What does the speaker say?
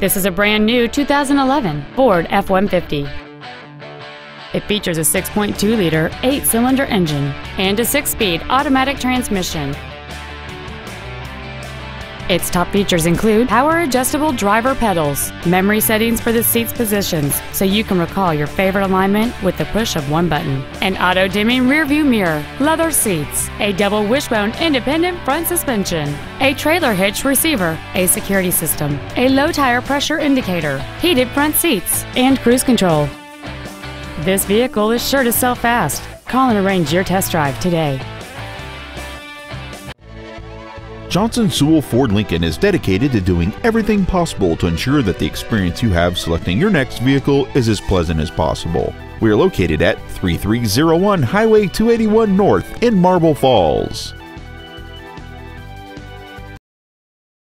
This is a brand new 2011 Ford F-150. It features a 6.2-liter 8-cylinder engine and a 6-speed automatic transmission. Its top features include power-adjustable driver pedals, memory settings for the seat's positions so you can recall your favorite alignment with the push of one button, an auto-dimming rearview mirror, leather seats, a double wishbone independent front suspension, a trailer hitch receiver, a security system, a low tire pressure indicator, heated front seats, and cruise control. This vehicle is sure to sell fast. Call and arrange your test drive today. Johnson Sewell Ford Lincoln is dedicated to doing everything possible to ensure that the experience you have selecting your next vehicle is as pleasant as possible. We are located at 3301 Highway 281 North in Marble Falls.